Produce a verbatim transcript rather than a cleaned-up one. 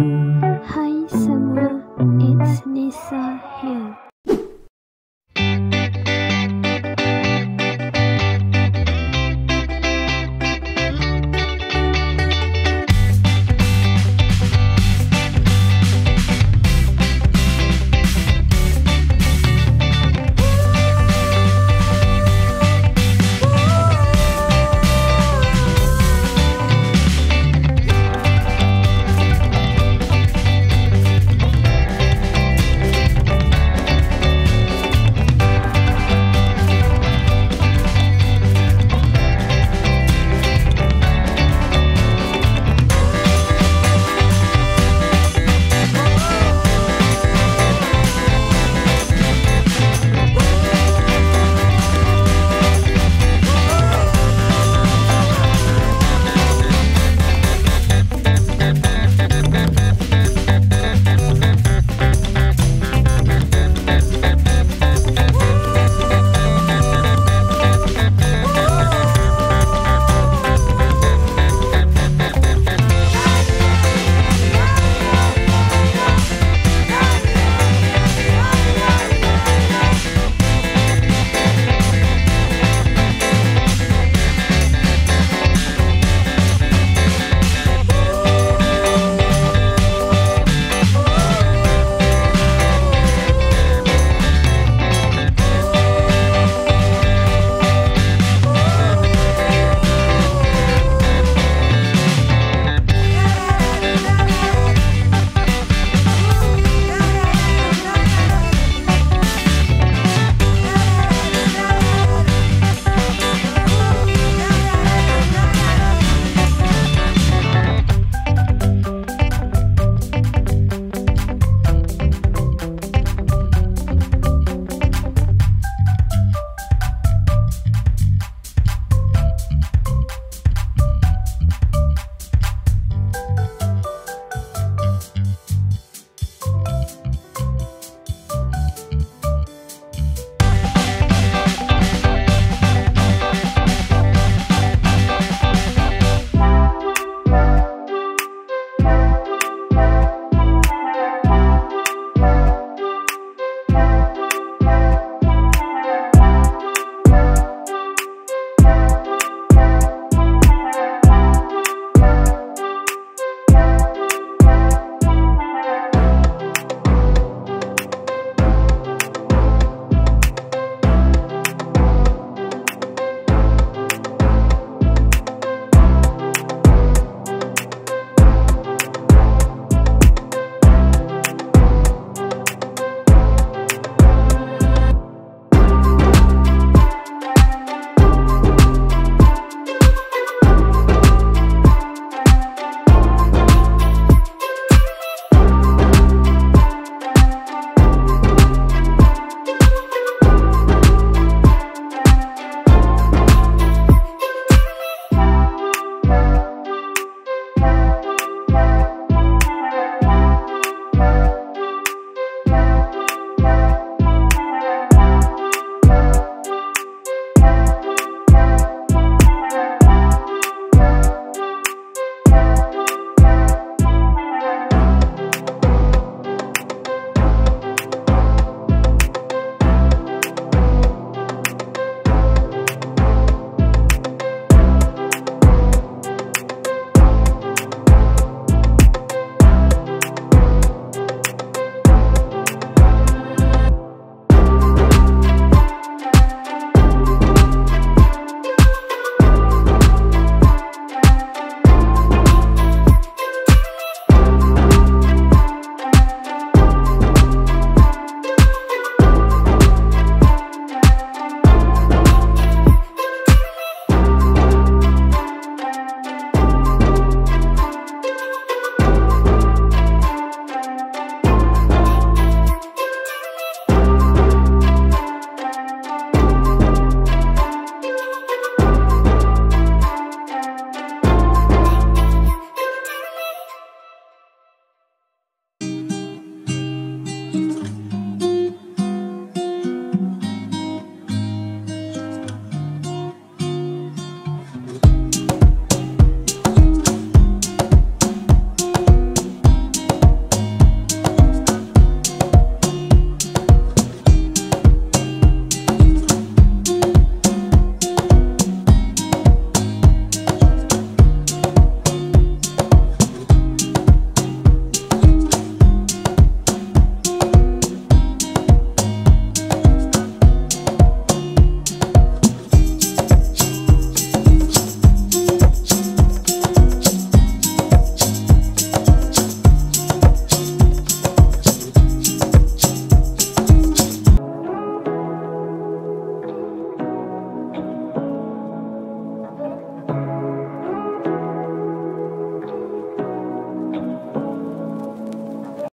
Hi Summer, it's Nisa here.